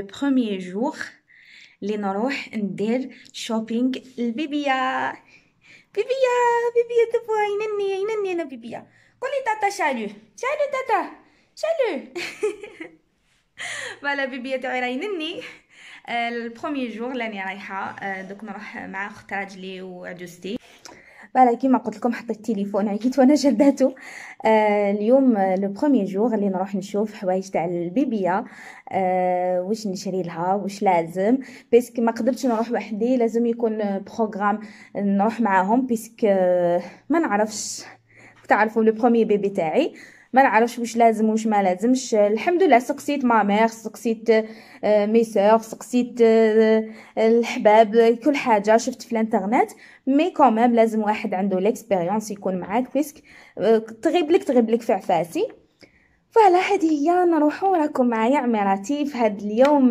البروميير جور اللي نروح ندير شوبينغ البيبيا بيبيا بيبيا تبوا ينني انا بيبيا قولي تاتا شالو شالو تاتا شالو فوالا بيبيا تاعي راهي ينني البروميير جور لاني رايحه دوك نروح مع اخت راجلي وعجوزتي. فوالا كيما قلت لكم حطيت التليفون عييت وانا جلداتو. اليوم لو بروميير جور اللي نروح نشوف حوايج تاع البيبيه واش نشري لها واش لازم باسكو ما قدرتش نروح وحدي لازم يكون بروغرام نروح معاهم باسكو ما نعرفش تعرفوا لو بروميير بيبي تاعي ما نعرفش واش لازم واش ما لازمش. الحمد لله سقسيت مامير سقسيت ميسور سقسيت الحباب كل حاجه شفت في الانترنت مي كومام لازم واحد عنده ليكسبيريونس يكون معاك باسكو تغيب لك في عفاسي. فوالا هذه هي نروحوا راكم معايا عميراتي في هذا اليوم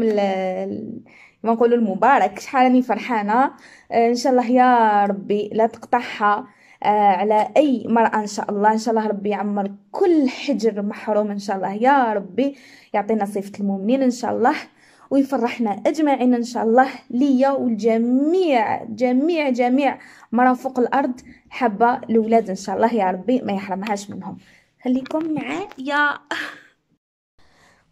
ما نقولوا المبارك. شحال راني فرحانه ان شاء الله يا ربي لا تقطعها على اي مرأة ان شاء الله. ان شاء الله ربي يعمر كل حجر محروم ان شاء الله يا ربي يعطينا صفة المؤمنين ان شاء الله ويفرحنا اجمعين ان شاء الله. ليا والجميع جميع جميع مرأة فوق الارض حابة الاولاد ان شاء الله يا ربي ما يحرمهاش منهم. خليكم معايا.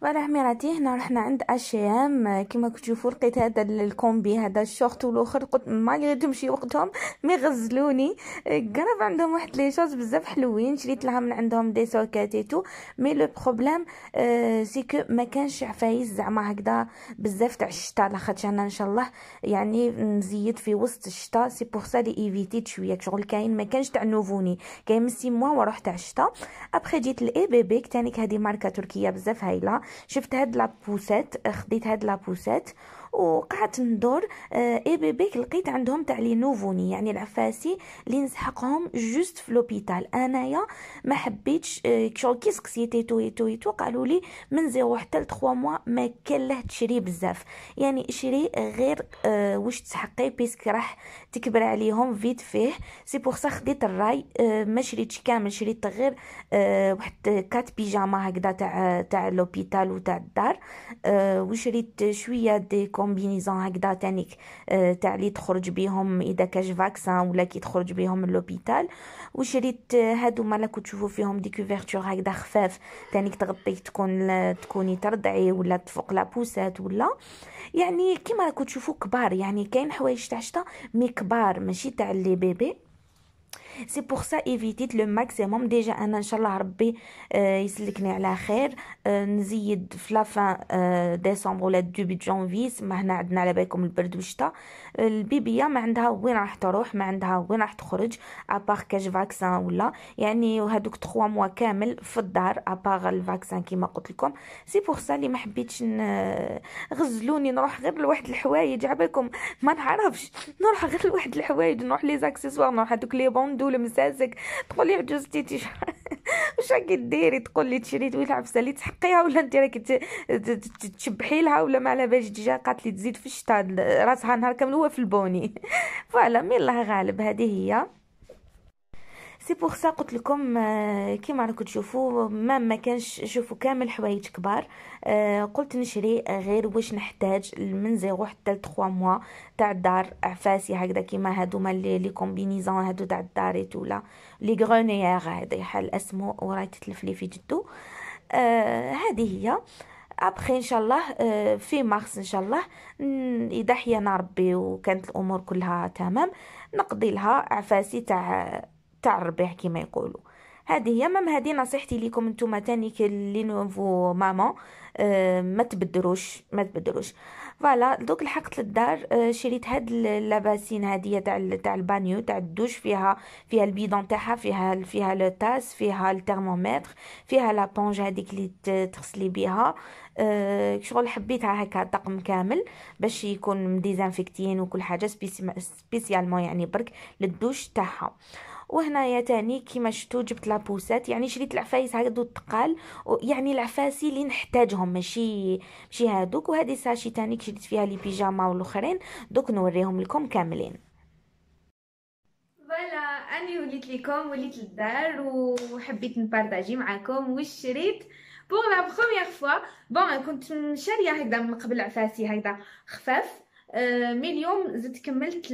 فوالا عميراتي هنا رحنا عند اشيام كما كتشوفوا لقيت هذا الكومبي هذا الشورت والاخر قلت ما لقيتهمش وقتهم مي غزلوني قرب عندهم واحد لي شوز بزاف حلوين شريت لها من عندهم دي سوكاتيتو مي لو بروبليم سي كو ما كانش عفايس زعما هكذا بزاف تاع الشتاء لاخاطش انا ان شاء الله يعني مزيد في وسط الشتاء سي بور سا لي ايفيتيت شويه شغل كاين ما كانش تاع نوفوني كاين من 6 موا وروح تاع الشتاء. ابخي جيت لاي بيبي تانيك هذه ماركه تركيه بزاف هايله شفت هاد لابوسات خديت هاد لابوسات وقعدت ندور اي بي بيك لقيت عندهم تاع لي نوفوني يعني العفاسي اللي نسحقهم جوست في لوبيتال. انايا ما حبيتش شغل كي سقسيتي تو قالوا لي من 0 حتى ل 3 موا ما كان له تشري بزاف يعني شري غير واش تسحقي بيسك راح تكبر عليهم فيت فيه سي بور سا خديت الراي ما شريتش كامل شريت غير واحد كات بيجاما هكذا تاع لوبيتال وتاع الدار وشريت شويه دي كومبينيزون هكذا تانيك تاع لي تخرج بهم اذا كاش فاكسان ولا كي تخرج بهم من لوبيتال وشريت هادو مالا كتشوفوا فيهم دي كوفرتور هكذا خفاف تانيك تغطيك تكوني ترضعي ولا تفوق لابوسات ولا يعني كيما راكم تشوفوا كبار يعني كاين حوايج تاع شتا مي كبار ماشي تاع لي بيبي سي بور سا ايفيتيت لو ماكسيموم. ديجا انا ان شاء الله ربي يسلكني على خير نزيد في لافان ديسمبر ولا دوبي جانفي ما هنا عندنا على بالكم البرد والشتاء البيبيه ما عندها وين راح تروح ما عندها وين راح تخرج ابار كاش فاكسان ولا يعني هذوك 3 موا كامل في الدار ابار الفاكسان كيما قلت لكم. سي بور سا لي ما حبيتش غزلوني نروح غير لواحد الحوايج على بالكم ما نعرفش نروح غير لواحد الحوايج نروح لي زاكسيسوار نروح هذوك لي بوندو المساسك تقول لي عجوزتي واش راكي ديري تقول لي تشري لي العفسه اللي تحقيها ولا انت راكي تشبحي لها ولا ما على بالش ديجا قالت لي تزيد في الشتاء راسها نهار كامل هو في البوني. فوالا مي الله غالب هذه هي. سي بور سا قلت لكم كيما راكم تشوفوا ما كانش شوفوا كامل حوايج كبار قلت نشري غير واش نحتاج من 0 حتى ل 3 موا تاع الدار عفاسي هكذا كيما هادوما لي كومبينيزون هادو تاع الدار ايتولا لي غرونيير هذا يحل اسمه وراي تتلف لي في جدو. هذه هي. ابخي ان شاء الله في مارس ان شاء الله اذا حيانا ربي وكانت الامور كلها تمام نقضي لها عفاسي تاع الربيع كما يقولوا. هذه هي مام هذه نصيحتي لكم نتوما تاني اللي نوفو ماما ما تبدروش. فوالا دوك لحقت للدار شريت هاد اللباسين هاديه تاع البانيو تاع الدوش فيها البيدون تاعها فيها لو تاس فيها الترمومتر فيها لا بونج هذيك اللي تغسلي بها شغل حبيتها هكا طقم كامل باش يكون مديزانفيكتين وكل حاجه سبيسيالمون يعني برك للدوش تاعها. وهنايا تاني كيما شفتوا جبت لابوسات يعني شريت العفايس هادو الثقال يعني العفاسي اللي نحتاجهم ماشي هادوك. وهذه ساشي تاني شريت فيها لي بيجاما والاخرين دوك نوريهم لكم كاملين. فوالا اني وليت للدار وحبيت نبارطاجي معاكم واش شريت بور لا بروميير فوا. بون كنت شاريه هكذا من قبل عفاسي هكذا خفاف، مي اليوم زدت كملت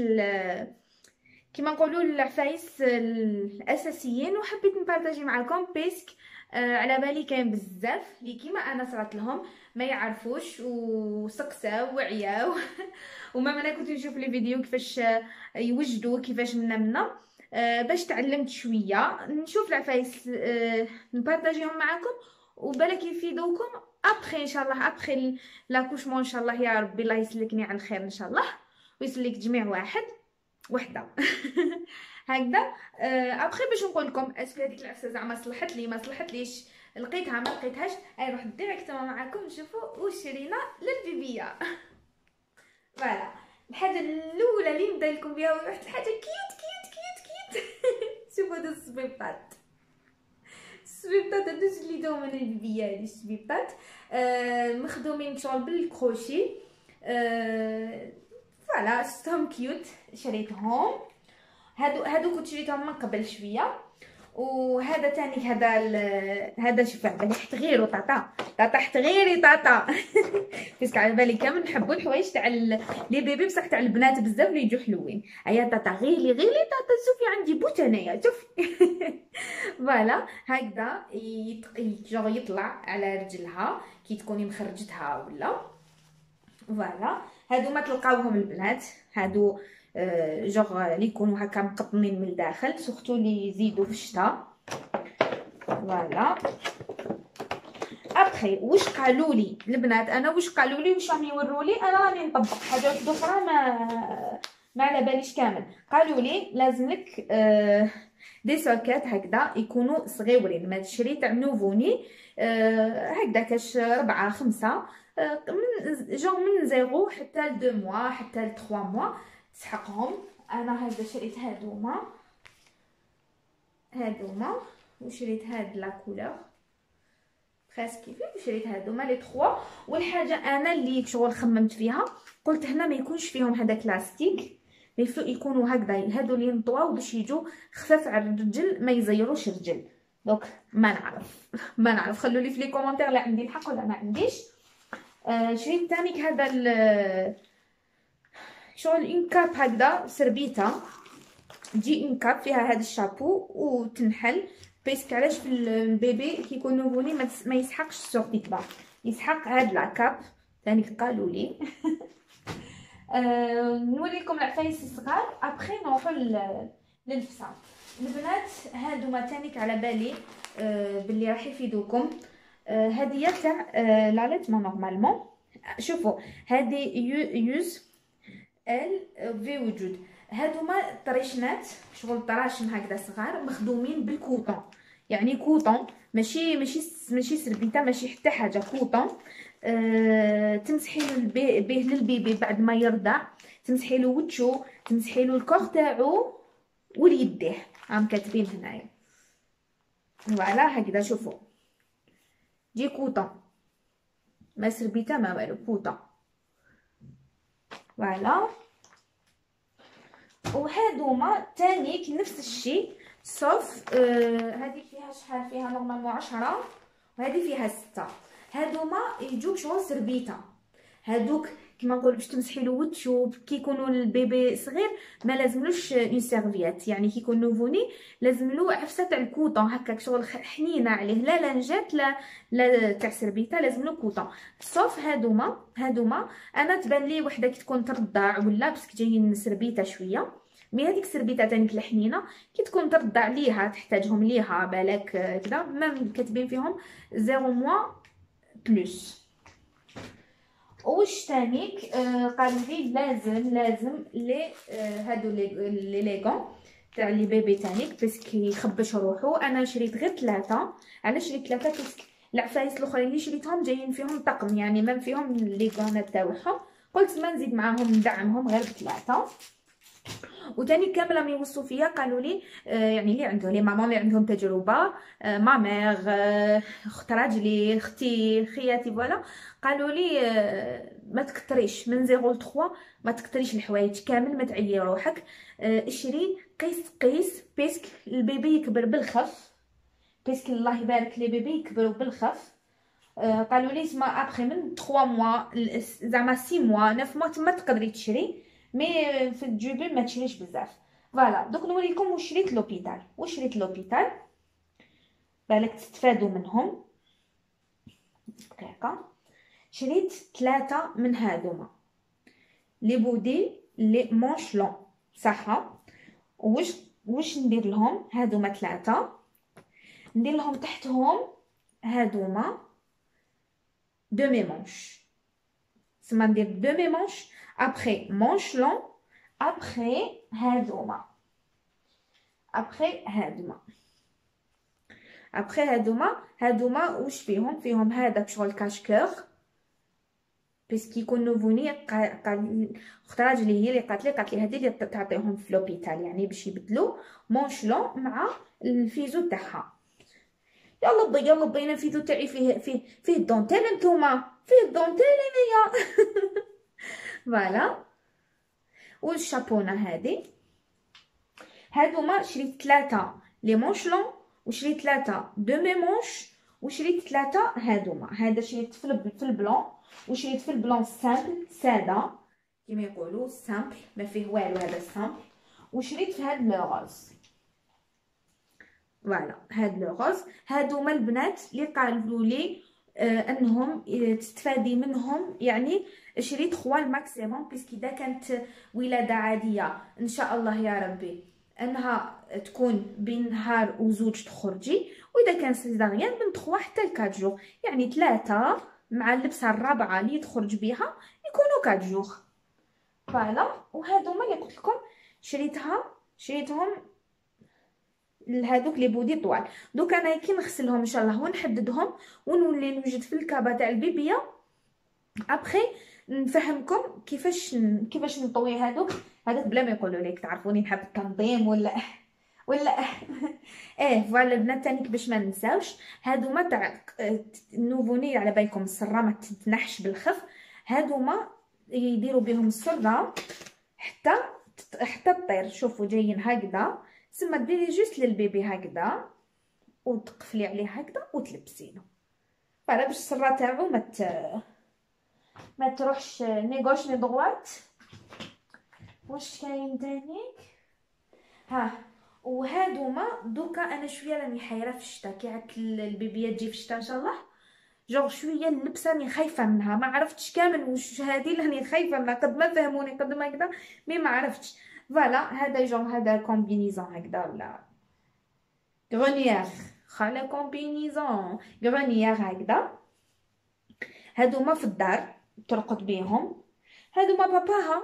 كيما نقولوا العفايس الاساسيين، وحبيت نبارطاجي معكم بيسك على بالي كاين بزاف اللي كيما انا صرات لهم ما يعرفوش وسقساو وعياو وما انا كنت نشوف لي فيديو كيفاش يوجدوا كيفاش منا باش تعلمت شويه نشوف العفايس نبارطاجيهم معكم وبالك يفيدوكم ابخي ان شاء الله، ابخي لاكوشمون ان شاء الله يا ربي الله يسلكني على الخير ان شاء الله ويسلك جميع وحده هكذا. ابخي باش نقول لكم اسكو هذيك العفسه زعما صلحت لي ما صلحت ليش، لقيتها ما لقيتهاش، اي نروح ديريكت معاكم نشوفوا واش شرينا للبيبيه. فوالا الحاجه الاولى اللي نبدا لكم بها واحد الحاجه كيوت كيوت كيوت كيوت شوفوا هاد السبيبات، السبيبات هادو جليدوهم من البيبيه، هادي السبيبات مخدومين بشغل بالكروشي. فوالا شفتهم كيوت شريتهم، هادو كنت شريتهم من قبل شويه، وهذا تاني هذا شوف على بالي حط غير طاطا حط غيري طاطا باسكو على بالي كامل نحبوا الحوايج تاع لي بيبي بصح تاع البنات بزاف اللي يجوا حلوين. ايا طاطا غيري طاطا شوفي عندي بوت هنايا شوفي فوالا هكذا يطلع على رجلها كي تكوني مخرجتها ولا. فوالا هادو ما تلقاوهم البنات، هادو جوغ لي يكونوا هكا مقطنين من الداخل سورتو لي يزيدوا في الشتاء. فوالا ابخي واش قالوا لي البنات، انا واش قالوا لي واش راهم يوروا لي، انا راني نطبق حاجه اخرى ما على باليش كامل. قالوا لي لازم لك دي سوكات هكذا يكونوا صغيورين، ما تشري تاع نوفوني هكذا كاش 4 5 من جوغ من 0 حتى ل 2 موا حتى ل 3 موا تسحقهم. انا هذا شريت هادوما وشريت هاد لا كولور بريسك كيف، وشريت هادوما لي 3. والحاجه انا اللي شغل خممت فيها قلت هنا ما يكونش فيهم هذاك لاستيك ميفو يكونوا هكذا، هادو اللي نطواو باش يجوا خفاف على الرجل ما يزيروش الرجل. دونك ما نعرف خلوا لي في لي كومونتير لا عندي الحق ولا ما عنديش. شريت ثاني هذا شغل انكاب هكذا سربيتها تجي انكاب فيها هذا الشابو وتنحل باسكو علاش في البيبي كي يكون نوفوني ما يسحقش السورتيكبا، يسحق هاد لاكاب ثاني قالوا لي نوريكم العفايس الصغار ابخي نروحوا للفساد. البنات هادوما ثاني على بالي باللي راح يفيدوكم، هذه تاع لاليتمون نورمالمون. شوفوا هذه يوز ال في وجود، هادوما طريشنات شغل طراشم هكذا صغار مخدومين بالكوطون، يعني كوطون ماشي سربيته ماشي حتى حاجه كوطون. تمسحي به للبيبي بعد ما يرضع، تمسحي له وجهو تمسحي له الكور تاعو واليديه، راهم كاتبين هنايا. فوالا هكذا شوفوا جي كوطون ما سربيته ما والو كوطون. فوالا وهادوما تانيك نفس الشيء سوف هذه فيها شحال، فيها نورمالمون 10 وهذه فيها 6. هادوما يجوك شغل سربيته، هادوك كيما نقول باش تمسحي له وجهو كي يكونوا البيبي صغير ما لازملوش اون سيرفيات، يعني كي يكون نوفوني لازم له عفسه تاع الكوطون هكاك شغل حنينه عليه، لا لانجات لا تاع سربيته لازم له كوطون. سوف هادوما انا تبان لي وحده كي تكون ترضع ولا باسكو جايين سربيته شويه، مي هذيك السربيته تانيك الحنينه كي تكون ترضع ليها تحتاجهم ليها بالك كدا مام كاتبين فيهم 0 موا بلس. واش تانيك قالوا لي لازم لي هادو لي ليغون تاع لي بيبي تانيك باسكو يخبش روحو. انا شريت غير 3، علاش شريت 3 باسكو العفايس الاخرين اللي شريتهم جايين فيهم طقم، يعني ما فيهم ليغونات تاعهم، قلت ما نزيد معاهم ندعمهم غير 3. وتاني كامله ملي وصوا فيا قالوا لي يعني اللي عندهم لي مامون اللي عندهم تجربه مامير اخت راجلي اختي خياتي فوالا، قالوا لي ما تكتريش من 0 ل 3 ما تكتريش الحوايج كامل، ما تعيي روحك، اشري قيس قيس باسكو البيبي يكبر بالخف، باسكو الله يبارك لي بيبي يكبروا بالخف قالوا لي تما ابخي من 3 موا زعما 6 موا 9 موا تما تقدري تشري، مي في الجوبل ما تشريش بزاف. فوالا دوك نوريكم واش شريت لوبيتال، واش شريت لوبيتال بالك تستفادوا منهم. دقيقه شريت 3 من هادوما لي بودي لي مونشلون صحه. واش ندير لهم هادوما 3؟ ندير لهم تحتهم هادوما دو مي مونش، سما ندير دو مي مونش ابري مونشلون ابري هادوما ابري هادوما ابري هادوما. واش فيهم؟ فيهم هذاك شغل كاشكور باسكو يكونوا بوني اختراج لي هي اللي قالت لي هذه اللي تعطيهم في لوبيتال، يعني باش يبدلوا مونشلون مع الفيزو تاعها. يلا بينا الفيزو تاعي فيه الدونتيل، نتوما فيه الدونتيل هنايا. فوالا والشابونه هذه هادوما شريت 3 لي مونشلون وشريت 3 دو مي مونش وشريت 3 هادوما. هذا شريت في البلون، وشريت في البلون سامبل ساده كيما يقولوا سامبل ما فيه والو، هذا سامبل. وشريت في هاد لو روز. فوالا هاد لو روز هادوما البنات اللي قالوا لي انهم تستفادي منهم، يعني شريت 3 ماكسيموم باسكو اذا كانت ولاده عاديه ان شاء الله يا ربي انها تكون بين نهار وزوج تخرجي، واذا كان سيزاريان من 3 حتى ل 4 جوغ، يعني 3 مع اللبسه الرابعه اللي تخرج بها يكونوا 4 جوغ. فوالا وهادوما اللي قلت لكم شريتهم لهذوك لي بودي طوال. دوك انا كي نغسلهم ان شاء الله ونحددهم ونولي نوجد في الكابه تاع البيبيه ابخي نفهمكم كيفاش نطوي هذوك بلا ما يقولوا لك، تعرفوني نحب التنظيم ولا فوالا البنات. تانيك باش ما ننساوش هادوما تاع نوفوني، على بالكم السره ما تتنحش بالخف، هادوما يديروا بهم السره حتى تطير. شوفوا جايين هكذا، سما ديري جوست للبيبي هكذا وتقفلي عليه هكذا وتلبسينه، فوالا باش السره تاعو ما تروحش نيغوش ني دروات. واش كاين تانيك؟ ها وهادوما دوكا انا شويه راني حيره في الشتاء، كي عاد البيبيه تجي في الشتاء ان شاء الله جوغ شويه اللبسه راني خايفه منها، ما عرفتش كامل واش هذه اللي راني خايفه منها، قد ما فهموني قد ما هكذا مي ما عرفتش. فوالا هذا جوغ هذا كومبينيزون هكذا ولا غونيير، خاله كومبينيزون غونيير هكذا. هادوما في الدار ترقد بيهم، هادوما باباها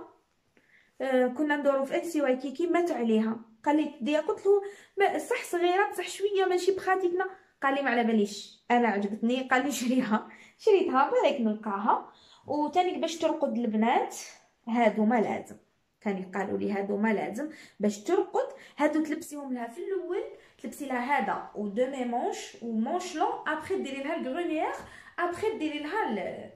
كنا ندورو في انسي وايكيكي مات عليها، قال لي دي قلت له ما صح صغيره بصح شويه ماشي بخاتيكنا، قال لي ما على باليش انا عجبتني، قال لي شريتها بالك نلقاها. وتاني باش ترقد البنات هادوما لازم، كان قالوا لي هادوما لازم باش ترقد، هادو تلبسيهم لها في الاول، تلبسي لها هذا و دو مي مونش ومونشلون ابري ديري لها الغرونيير ابري ديري لها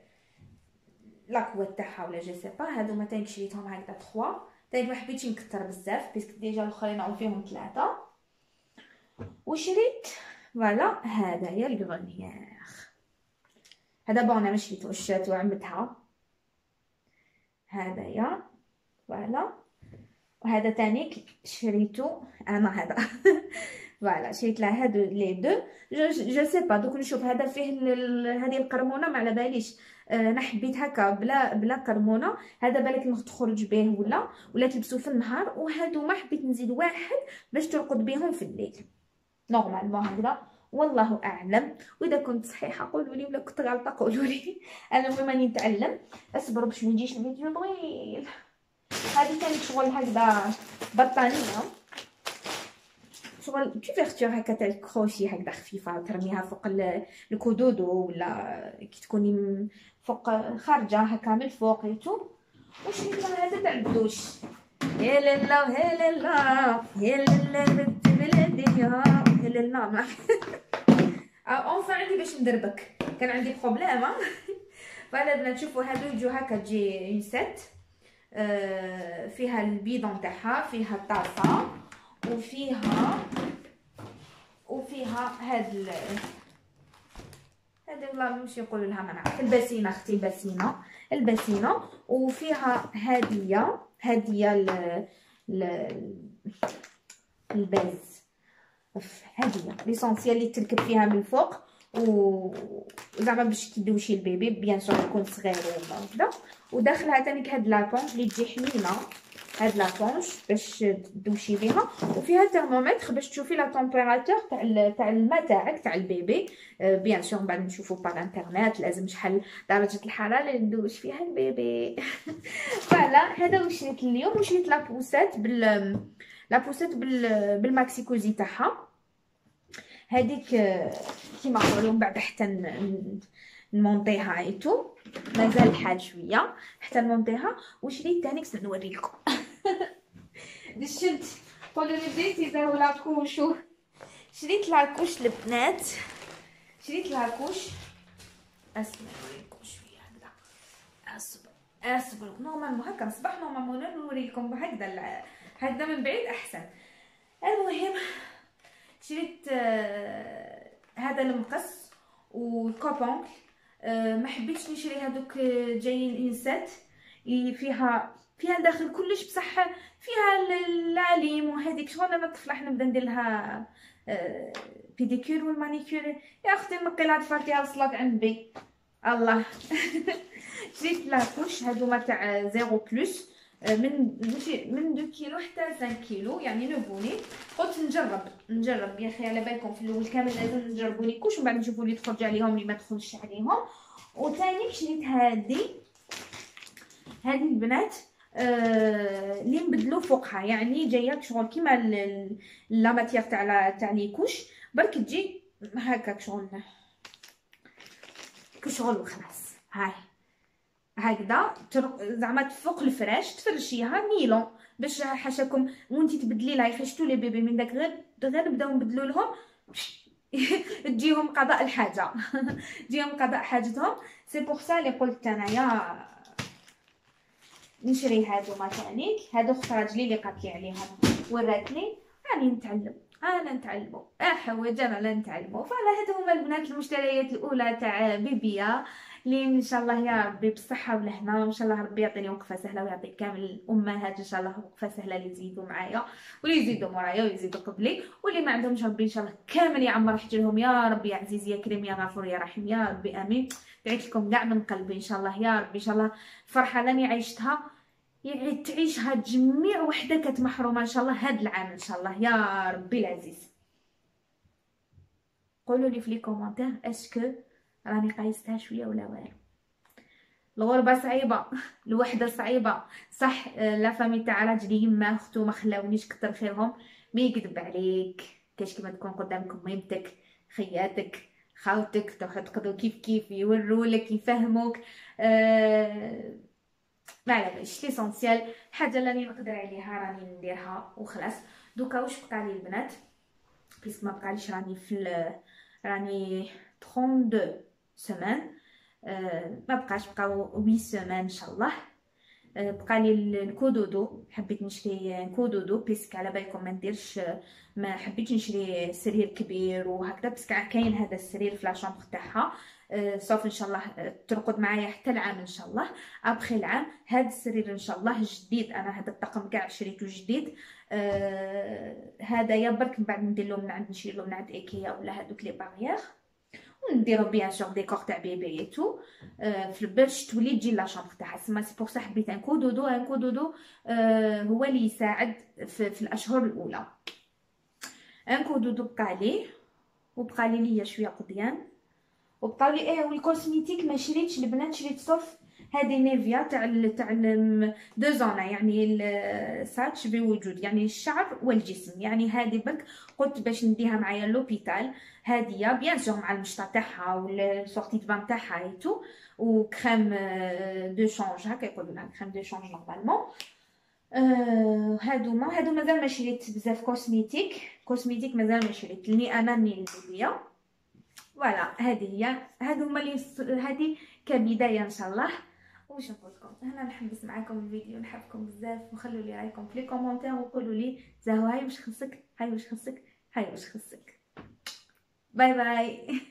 لاكوات تاعها ولا جو سي با. هادوما تاني شريتهم هكذا 3، تاني ما حبيتش نكثر بزاف باسكو ديجا الاخرين عم فيهم 3. وشريت فوالا هدايا الغرونيير، هذا بون انا ما شريتوش توعمتها هدايا. فوالا وهذا تانيك شريته انا هذا. فوالا شريت لها هادو لي دو جو سي با. دوك نشوف هذا فيه هذه القرمونه ما على باليش، انا حبيت هكا بلا قرمونه، هذا بالك نخرج به ولا تلبسو في النهار، وهادو ما حبيت نزيد واحد باش ترقد بهم في الليل نورمالمون هكذا، والله اعلم. واذا كنت صحيحه قولوا لي، ولا كنت غلطه قولوا لي، انا المهم راني نتعلم، اصبروا باش ما يجيش الفيديو طويل. هادي كانت شغل هكذا بطانيه، شغل كوفيرتور هكا تاع الكروشي هكذا خفيفه، ترميها فوق الكودودو ولا كي تكوني فوق خارجه هكا من الفوق يتو. وشريت هذا تاع البدوش، يا لالا يا لالا يا لالا بنت بلادي يا لالا. اونفا عندي باش ندربك، كان عندي بروبليم. فوالا بنا تشوفوا هادو يجوا هكا تجي اون سيت، فيها البيدون تاعها، فيها الطاسه وفيها هاد هذه والله نمشي نقول لها ما نعرف. البسينه اختي، البسينه وفيها هديه، هديه الباز، هديه ليسونسيال اللي تركب فيها من فوق و زعما باش كيدوشي البيبي بيان سور يكون صغير ولا هكذا. وداخل عاوتاني هاد لاطونج اللي تجي حنينه، هاد لاطونج باش تدوشي بها، وفيها ترمومتر باش تشوفي لا تمبيراتور تاع الماء تاعك تاع البيبي. بيان سور من بعد نشوفو باغ انترنت لازم شحال درجه الحراره اللي ندوش فيها البيبي. فوالا هذا واش شريت اليوم. وشريت لابوسات بالماكسيكوزي تاعها هذيك كيما نقولوا، من بعد حتى نمونطيها عيتو مازال الحال شويه حتى نمونطيها. وشريت ثاني باش نوريكم. دشيت قولوا لي بديتي زاو لاكوش. شريت لاكوش البنات، شريت لاكوش. اسمع نوريكم شويه هكذا، اصبر اصبر. نورمالمون هكا نصبح، نورمالمون نوريكم هكذا هكذا من بعيد احسن. المهم شريت هذا المقص والكوبونك. ما حبيتش نشري هذوك جايين انسات فيها داخل كلش، بصح فيها العليم وهذيك شغل. انا الطفله حنا نبدا ندير لها بيديكور والمانيكور. يا اختي نقي لها الفاتحه والصلاه عند بي الله. شريت لاكوش هذوما تاع زيرو بلس، من 2 كيلو حتى 5 كيلو يعني نبوني. قلت نجرب يا اخي، على بالكم في الاول كامل لازم نجربوا لي كوش ومن بعد نشوفوا لي تخرج عليهم لي ما تخرجش عليهم. وثاني شريت هذه البنات اللي نبدلوا فوقها، يعني جايه شغل كيما لا ماتيير تاع لي كوش، برك تجي هكاك شغل كشغل وخلاص. هاي هكذا زعما فوق الفراش تفرشيها نيلون باش حاشاكم وانتي تبدلي لها. يخشتو لي بيبي من داك غير نبداو نبدلو لهم تجيهم قضاء الحاجه، تجيهم قضاء حاجتهم. سي بوغ سا لي قلت انايا نشري هادو ما تعنيك. هادو خت راجلي لي قالتلي عليهم وراتني، راني نتعلم انا نتعلمو حوايج انا نتعلمو. فعلى هادو هما البنات المشتريات الاولى تاع بيبيا لي ان شاء الله يا ربي بالصحه والهنا. ان شاء الله ربي يعطيني وقفه سهله ويعطي كامل الامهات ان شاء الله وقفه سهله اللي يزيدوا معايا واللي يزيدوا مورايا ويزيدوا قبلي، واللي ما عندهمش ربي ان شاء الله كامل يعمر حجرهم يا ربي يا عزيز يا كريم يا غفور يا رحيم يا ربي امين. دعيت لكم كاع من قلبي ان شاء الله يا ربي. ان شاء الله فرحه لاني عيشتها يعني تعيشها جميع وحده كانت محرومه ان شاء الله هذا العام ان شاء الله يا ربي العزيز. قولوا لي في لي كومونتير اسكو راني قايستها شويه ولا والو. الغربه صعيبه، الوحده صعيبه، صح لا فامي تاع راجلي يما اختو ما خلاونيش كثر خيرهم. ما يكذب عليك، كاش كيما تكون قدامكم ميمتك خياتك خاوتك تقدروا كيف كيف يورولك يفهموك. ما على باليش ليسونسيال الحاجه اللي راني نقدر عليها راني نديرها وخلاص. دوكا واش بقى لي البنات؟ بس ما بقاليش، راني 32 سمان، ما بقاش بقاو 8 سمان ان شاء الله. بقى لي الكودودو، حبيت نشري كودودو بيسك على بالكم ما نديرش، ما حبيتش نشري سرير كبير وهكذا بيسك كاين هذا السرير في لاشومبر تاعها. صافي ان شاء الله ترقد معايا حتى العام ان شاء الله. ابخي العام هذا السرير ان شاء الله جديد، انا هذا الطقم كاع شريته جديد. هذا يا برك من بعد ندير له من عند، نشير له من عند ايكيا ولا هذوك لي باريير، ونديرو بيان سور ديكور تاع بيبي ايتو في البرش تولي تجي لا شامبر تاعها سما. سي بور سا حبيت ان كودودو. ان كودودو هو اللي يساعد في الاشهر الاولى. ان كودودو بقى لي وبقى لي شويه قضيان وبقاو لي والكوسميتيك ما شريتش البنات، شريت صوف هذه نيفيا تاع دو زونا يعني الساتش بوجود يعني الشعر والجسم، يعني هذه برك قلت باش نديها معايا لوبيتال. هاديه بيان سور مع المشطه تاعها والسورتي دبان تاعها ايتو، وكريم دو شونج هكا يقولوا لها كريم دو شونج نورمالمون. هادو مازال ما شريت بزاف كوسميتيك مازال ما شريت لني انا ني البيبيه. فوالا هذه هي، هادو هما لي هذه كبدايه ان شاء الله. واش نقول لكم هنا، نحبس معاكم الفيديو، نحبكم بزاف وخلوا لي رايكم في لي كومونتير وقولوا لي زاهو هاي واش خصك، هاي واش خصك، هاي واش خصك. باي باي.